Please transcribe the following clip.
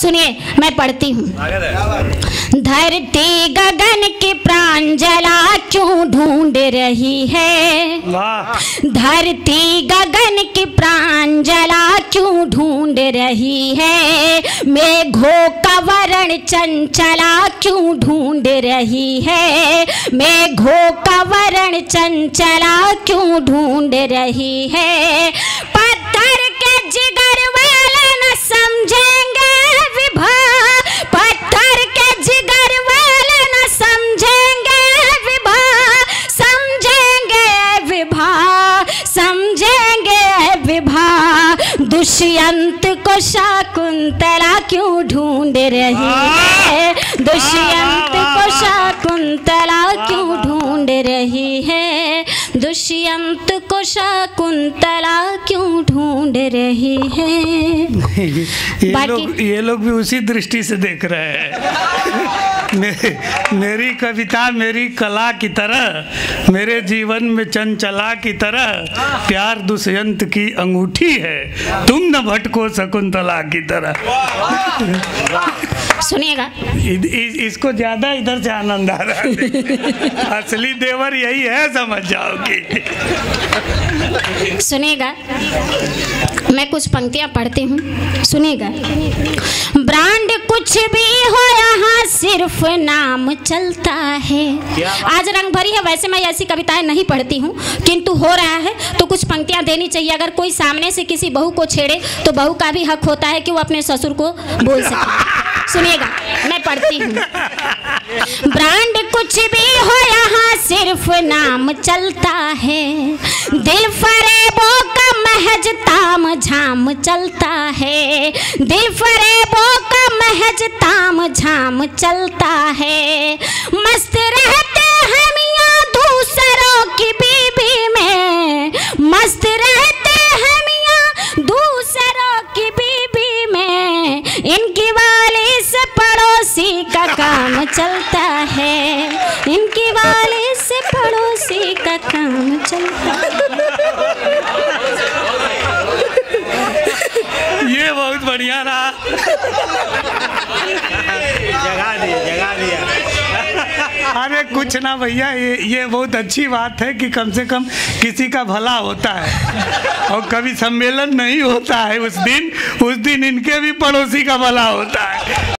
सुनिए मैं पढ़ती हूँ। धरती गगन के प्रांजला क्यों ढूंढ रही है, धरती गगन के प्रांजला क्यों ढूंढ रही है, मेघों का वरण चंचला क्यों ढूंढ रही है, मेघों का वरण चंचला क्यों ढूंढ रही है, पत्थर के जिगर वाले न समझेंगे विभाग, पत्थर के जिगर वाले न समझेंगे विभाग, समझेंगे विभाग, समझेंगे विभाग, दुष्यंत को शकुंतला क्यों ढूंढ रही है, दुष्यंत को शकुंतला क्यों ढूंढ रही है, दुष्यंत को शकुंतला क्यों ढूंढ रही है। ये लोग भी उसी दृष्टि से देख रहे हैं। मेरी कविता मेरी कला की तरह, मेरे जीवन में चंचला की तरह, प्यार दुष्यंत की अंगूठी है, तुम न भटको शकुंतला की तरह। सुनिएगा, इसको ज्यादा इधर से आनंद आ रहा है। असली देवर यही है, समझ जाओ। सुनेगा, मैं कुछ पंक्तियां पढ़ती हूँ, सुनेगा। ब्रांड कुछ भी हो यहाँ सिर्फ नाम चलता है। आज रंग भरी है, वैसे मैं ऐसी कविताएं नहीं पढ़ती हूँ, किंतु हो रहा है तो कुछ पंक्तियां देनी चाहिए। अगर कोई सामने से किसी बहू को छेड़े तो बहू का भी हक होता है कि वो अपने ससुर को बोल सके। सुनेगा, मैं पढ़ती हूँ। ब्रांड कुछ भी हो यहाँ सिर्फ नाम चलता है, दिल फरेबों का महज ताम झाम चलता है, दिल फरेबों का महज ताम झाम चलता है, मस्त रहते हम यहाँ दूसरों की बीबी में, मस्त रहते हम यहाँ दूसरों की बीबी में, इनकी वाली से पड़ोसी का काम चलता है, इनकी वाली से पड़ोसी का काम चलता है। ये बहुत बढ़िया रहा। जगा दिया, जगा दिया। अरे कुछ ना भैया, ये बहुत अच्छी बात है कि कम से कम किसी का भला होता है। और कभी सम्मेलन नहीं होता है उस दिन इनके भी पड़ोसी का भला होता है।